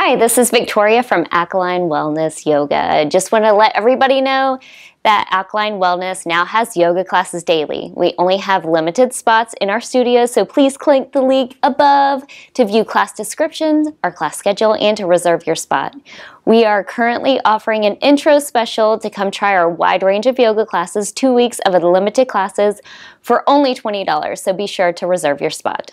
Hi, this is Victoria from Alkaline Wellness Yoga. I just want to let everybody know that Alkaline Wellness now has yoga classes daily. We only have limited spots in our studio, so please click the link above to view class descriptions, our class schedule, and to reserve your spot. We are currently offering an intro special to come try our wide range of yoga classes, 2 weeks of limited classes for only $20, so be sure to reserve your spot.